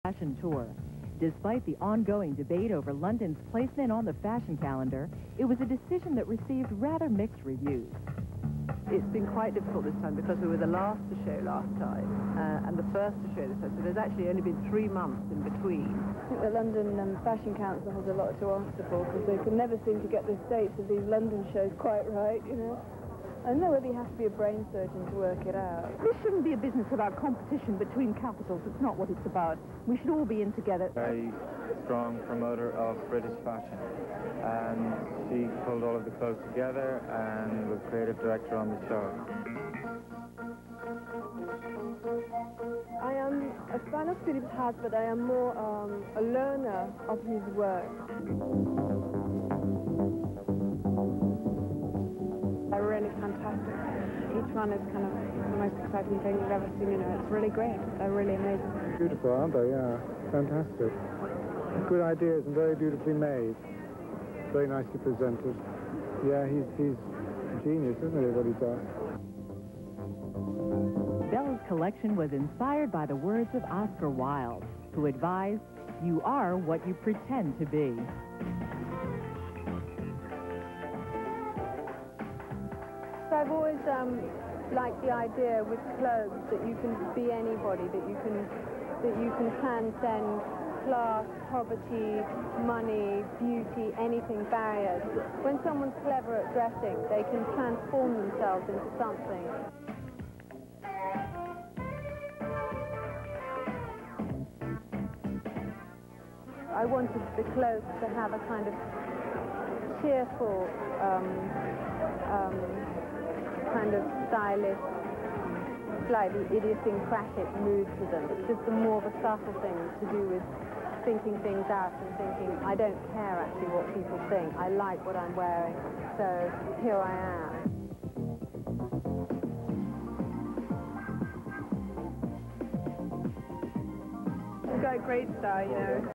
Fashion tour. Despite the ongoing debate over London's placement on the fashion calendar, it was a decision that received rather mixed reviews. It's been quite difficult this time because we were the last to show last time and the first to show this time, so there's actually only been 3 months in between. I think the London Fashion Council has a lot to answer for because they can never seem to get the dates of these London shows quite right, you know. I don't know whether you have to be a brain surgeon to work it out. This shouldn't be a business about competition between capitals. It's not what it's about. We should all be in together. Very strong promoter of British fashion. And she pulled all of the clothes together and was creative director on the show. I am a fan of Philip's Hart, but I am more a learner of his work. Fantastic. Each one is kind of the most exciting thing you've ever seen, you know. It's really great. They're really amazing. Beautiful, aren't they? Yeah. Fantastic. Good ideas and very beautifully made. Very nicely presented. Yeah, he's a genius, isn't he, what he does? Bella's collection was inspired by the words of Oscar Wilde, who advised, "You are what you pretend to be." I've always liked the idea with clothes that you can be anybody, that you can transcend class, poverty, money, beauty, anything, barriers. When someone's clever at dressing, they can transform themselves into something. I wanted the clothes to have a kind of cheerful, kind of stylish, slightly idiosyncratic mood to them. It's just more of a subtle thing to do with thinking things out and thinking, I don't care actually what people think, I like what I'm wearing, so here I am. She's got a great style, you know.